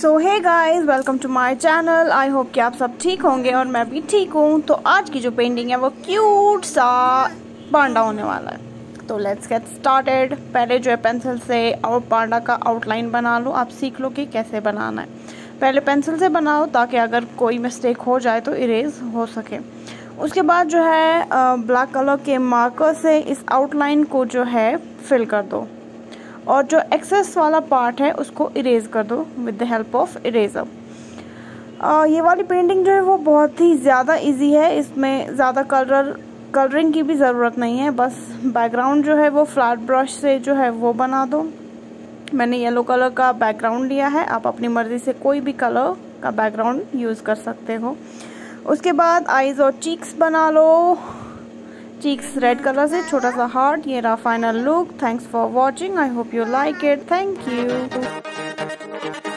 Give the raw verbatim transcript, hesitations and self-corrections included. So hey guys, welcome to my channel. I hope कि आप सब ठीक होंगे और मैं भी ठीक हूँ। तो आज की जो पेंटिंग है वो क्यूट सा पांडा होने वाला है। तो लेट्स गेट स्टार्टेड। पहले जो है पेंसिल से आउट पांडा का आउटलाइन बना लो। आप सीख लो कि कैसे बनाना है। पहले पेंसिल से बनाओ ताकि अगर कोई मिस्टेक हो जाए तो इरेज हो सके। उसके बाद जो है ब्लैक कलर के मार्कर से इस आउटलाइन को जो है फिल कर दो और जो एक्सेस वाला पार्ट है उसको इरेज कर दो with the help of eraser. ये वाली पेंटिंग जो है वो बहुत ही ज़्यादा इजी है। इसमें ज़्यादा कलर कलरिंग की भी ज़रूरत नहीं है। बस बैकग्राउंड जो है वो फ्लैट ब्रश से जो है वो बना दो। मैंने येलो कलर का बैकग्राउंड लिया है। आप अपनी मर्ज़ी से कोई भी कलर का बैकग्राउंड यूज़ कर सकते हो। उसके बाद आइज़ और चीक्स बना लो। चीक्स रेड कलर से छोटा सा हार्ट। ये रहा final look. Thanks for watching. I hope you like it. Thank you.